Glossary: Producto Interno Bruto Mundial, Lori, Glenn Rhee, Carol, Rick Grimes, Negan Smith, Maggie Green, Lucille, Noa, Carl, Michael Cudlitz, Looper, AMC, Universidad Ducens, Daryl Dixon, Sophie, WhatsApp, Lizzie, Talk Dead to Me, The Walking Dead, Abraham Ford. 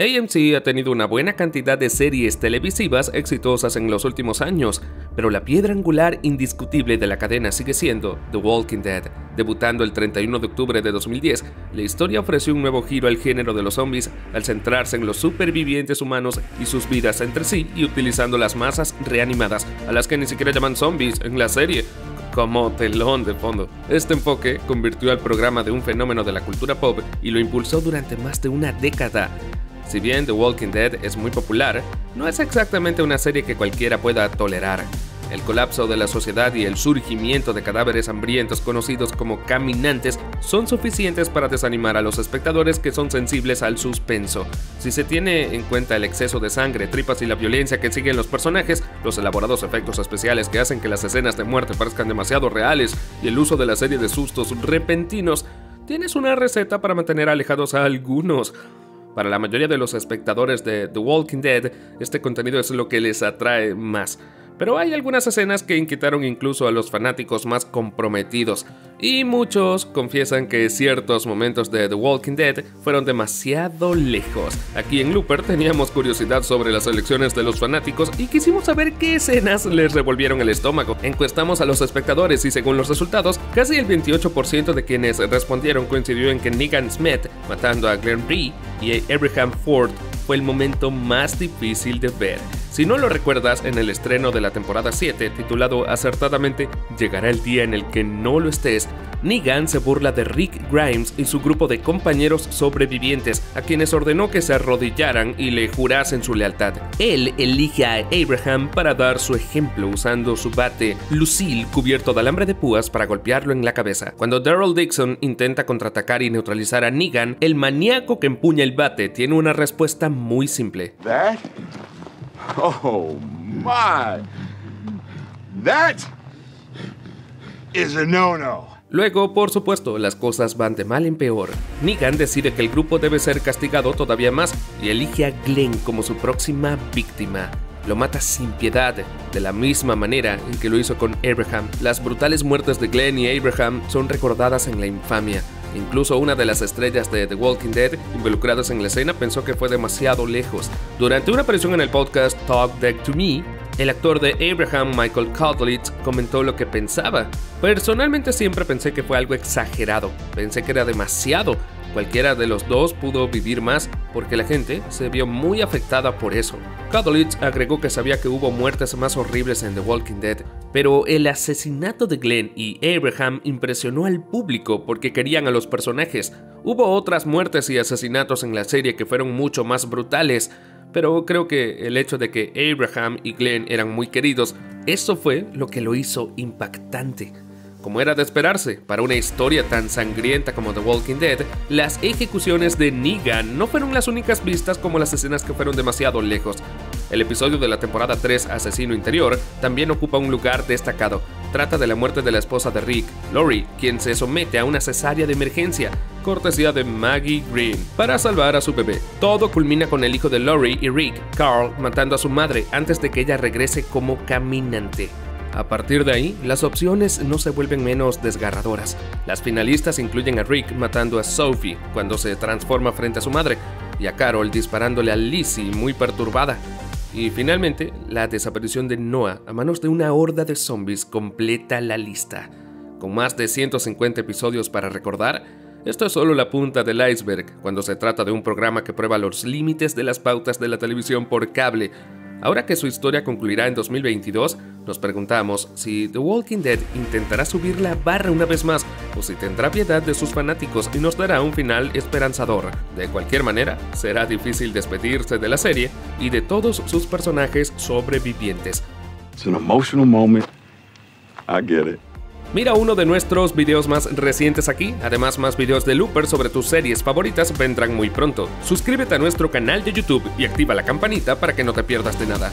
AMC ha tenido una buena cantidad de series televisivas exitosas en los últimos años, pero la piedra angular indiscutible de la cadena sigue siendo The Walking Dead. Debutando el 31 de octubre de 2010, la historia ofreció un nuevo giro al género de los zombies al centrarse en los supervivientes humanos y sus vidas entre sí y utilizando las masas reanimadas, a las que ni siquiera llaman zombies en la serie, como telón de fondo. Este enfoque convirtió al programa de un fenómeno de la cultura pop y lo impulsó durante más de una década. Si bien The Walking Dead es muy popular, no es exactamente una serie que cualquiera pueda tolerar. El colapso de la sociedad y el surgimiento de cadáveres hambrientos conocidos como caminantes son suficientes para desanimar a los espectadores que son sensibles al suspenso. Si se tiene en cuenta el exceso de sangre, tripas y la violencia que siguen los personajes, los elaborados efectos especiales que hacen que las escenas de muerte parezcan demasiado reales y el uso de la serie de sustos repentinos, tienes una receta para mantener alejados a algunos. Para la mayoría de los espectadores de The Walking Dead, este contenido es lo que les atrae más. Pero hay algunas escenas que inquietaron incluso a los fanáticos más comprometidos, y muchos confiesan que ciertos momentos de The Walking Dead fueron demasiado lejos. Aquí en Looper teníamos curiosidad sobre las elecciones de los fanáticos y quisimos saber qué escenas les revolvieron el estómago. Encuestamos a los espectadores y según los resultados, casi el 28% de quienes respondieron coincidió en que Negan Smith matando a Glenn Rhee y Abraham Ford fue el momento más difícil de ver. Si no lo recuerdas, en el estreno de la temporada 7, titulado acertadamente "Llegará el día en el que no lo estés", Negan se burla de Rick Grimes y su grupo de compañeros sobrevivientes, a quienes ordenó que se arrodillaran y le jurasen su lealtad. Él elige a Abraham para dar su ejemplo usando su bate, Lucille cubierto de alambre de púas, para golpearlo en la cabeza. Cuando Daryl Dixon intenta contraatacar y neutralizar a Negan, el maníaco que empuña el bate tiene una respuesta muy simple. ¿That? Oh my, that is a no-no. Luego, por supuesto, las cosas van de mal en peor. Negan decide que el grupo debe ser castigado todavía más y elige a Glenn como su próxima víctima. Lo mata sin piedad, de la misma manera en que lo hizo con Abraham. Las brutales muertes de Glenn y Abraham son recordadas en la infamia. Incluso una de las estrellas de The Walking Dead involucradas en la escena pensó que fue demasiado lejos. Durante una aparición en el podcast Talk Dead to Me, el actor de Abraham, Michael Cudlitz, comentó lo que pensaba. "Personalmente siempre pensé que fue algo exagerado, pensé que era demasiado. Cualquiera de los dos pudo vivir más porque la gente se vio muy afectada por eso." Cudlitz agregó que sabía que hubo muertes más horribles en The Walking Dead, pero el asesinato de Glenn y Abraham impresionó al público porque querían a los personajes. Hubo otras muertes y asesinatos en la serie que fueron mucho más brutales, pero creo que el hecho de que Abraham y Glenn eran muy queridos, eso fue lo que lo hizo impactante. Como era de esperarse, para una historia tan sangrienta como The Walking Dead, las ejecuciones de Negan no fueron las únicas vistas como las escenas que fueron demasiado lejos. El episodio de la temporada 3, Asesino Interior, también ocupa un lugar destacado. Trata de la muerte de la esposa de Rick, Lori, quien se somete a una cesárea de emergencia, cortesía de Maggie Green, para salvar a su bebé. Todo culmina con el hijo de Lori y Rick, Carl, matando a su madre antes de que ella regrese como caminante. A partir de ahí, las opciones no se vuelven menos desgarradoras. Las finalistas incluyen a Rick matando a Sophie cuando se transforma frente a su madre, y a Carol disparándole a Lizzie muy perturbada. Y finalmente, la desaparición de Noa a manos de una horda de zombies completa la lista. Con más de 150 episodios para recordar, esto es solo la punta del iceberg cuando se trata de un programa que prueba los límites de las pautas de la televisión por cable. Ahora que su historia concluirá en 2022, nos preguntamos si The Walking Dead intentará subir la barra una vez más o si tendrá piedad de sus fanáticos y nos dará un final esperanzador. De cualquier manera, será difícil despedirse de la serie y de todos sus personajes sobrevivientes. It's an emotional moment. I get it. Mira uno de nuestros videos más recientes aquí, además más videos de Looper sobre tus series favoritas vendrán muy pronto. Suscríbete a nuestro canal de YouTube y activa la campanita para que no te pierdas de nada.